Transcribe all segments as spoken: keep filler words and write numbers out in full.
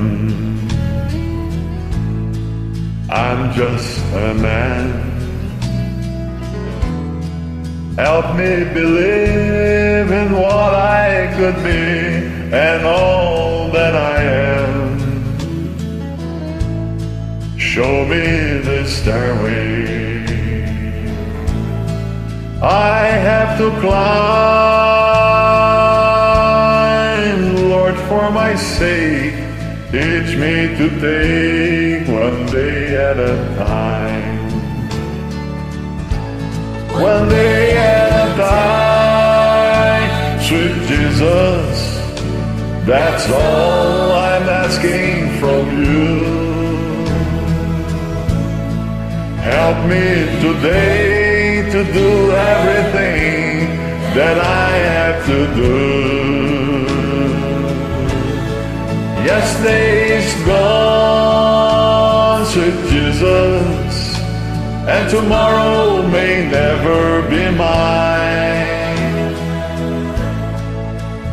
done. I'm just a man. Help me believe in what I could be and all that I am. Show me the stairway I have to climb. Lord, for my sake, teach me to take one day at a time. One day at a time, sweet Jesus, that's all I'm asking from you. Help me today to do everything that I have to do. Yesterday's gone, sweet Jesus, and tomorrow may never be mine.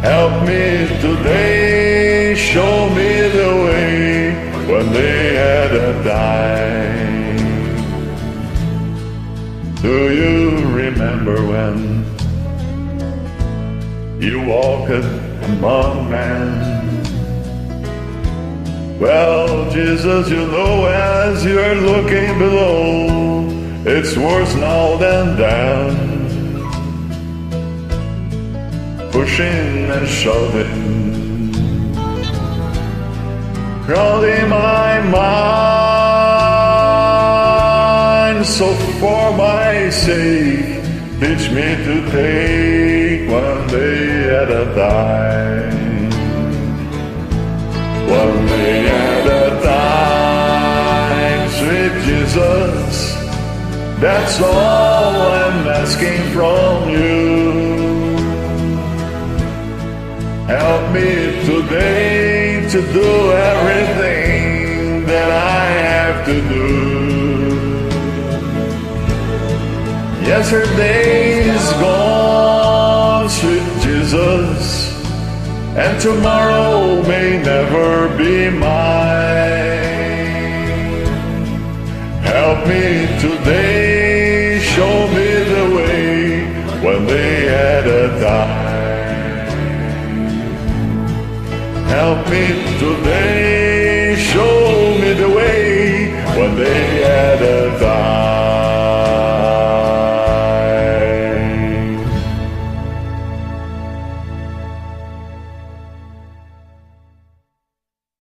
Help me today, show me the way, when they had a die. Do you remember when you walked among men? Well, Jesus, you know, as you're looking below, it's worse now than then. Pushing and shoving, crowding my mind. So for my sake, teach me to take one day at a time. One day at a time, sweet Jesus, that's all I'm asking from you. Help me today to do everything that I have to do. Yesterday is gone, sweet Jesus, and tomorrow may never be mine. Help me today, show me the way, when they had a time. Help me today.